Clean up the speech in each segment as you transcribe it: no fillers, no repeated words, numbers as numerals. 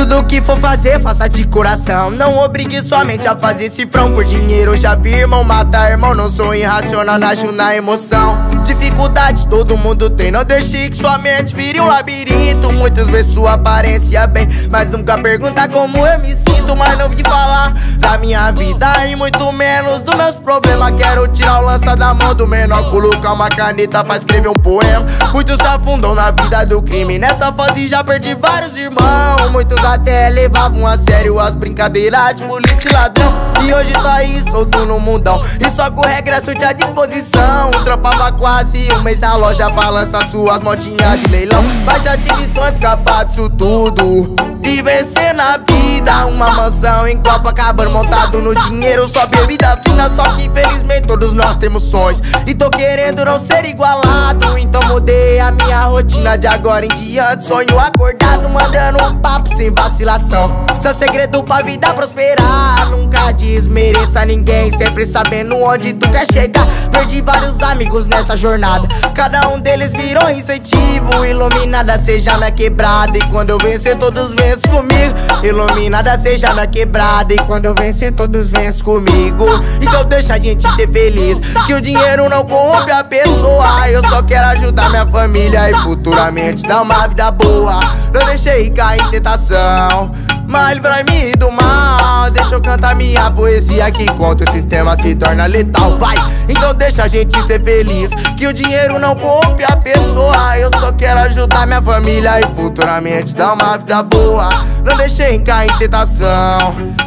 Tudo que for fazer, faça de coração. Não obrigue sua mente a fazer cifrão por dinheiro. Eu já vi irmão matar irmão, não sou irracional, ajo na emoção. Dificuldades todo mundo tem, não deixe que sua mente vire um labirinto. Muitas vezes sua aparência bem, mas nunca pergunta como eu me sinto. Mas não vim falar da minha vida e muito menos dos meus problemas. Quero tirar o lança da mão do menor, colocar uma caneta pra escrever um poema. Muitos se afundam na vida do crime, nessa fase já perdi vários irmãos. Muitos até levavam a sério as brincadeiras de polícia e ladrão, e hoje tá aí solto no mundão e só com regresso de à disposição. Trampava quase um mês na loja, balança suas motinhas de leilão. Mas já tive sonho de escapar disso tudo e vencer na vida. Uma mansão em Copacabana, montado no dinheiro, só bebida fina. Só que infelizmente todos nós temos sonhos e tô querendo não ser igualado. Então mudei a minha rotina de agora em diante, sonho acordado, mandando um papo sem vacilação. Seu segredo pra vida prosperar, nunca desmereça ninguém, sempre sabendo onde tu quer chegar. Perdi vários amigos nessa jornada, cada um deles virou incentivo. Iluminada seja minha quebrada, e quando eu vencer todos venço comigo. Iluminada seja minha quebrada, e quando eu vencer todos venço comigo. Então deixa a gente ser feliz, que o dinheiro não compra a pessoa. Eu só quero ajudar minha família e futuramente dar uma vida boa. Não deixei cair em tentação, mas livrai-me do mal. Deixa eu cantar minha poesia que contra o sistema se torna letal, vai. Então deixa a gente ser feliz, que o dinheiro não compre a pessoa. Eu só quero ajudar minha família e futuramente dar uma vida boa. Não deixei cair em tentação,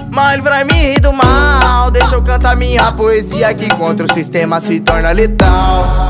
mas livrai-me do mal. Deixa eu cantar minha poesia que contra o sistema se torna letal.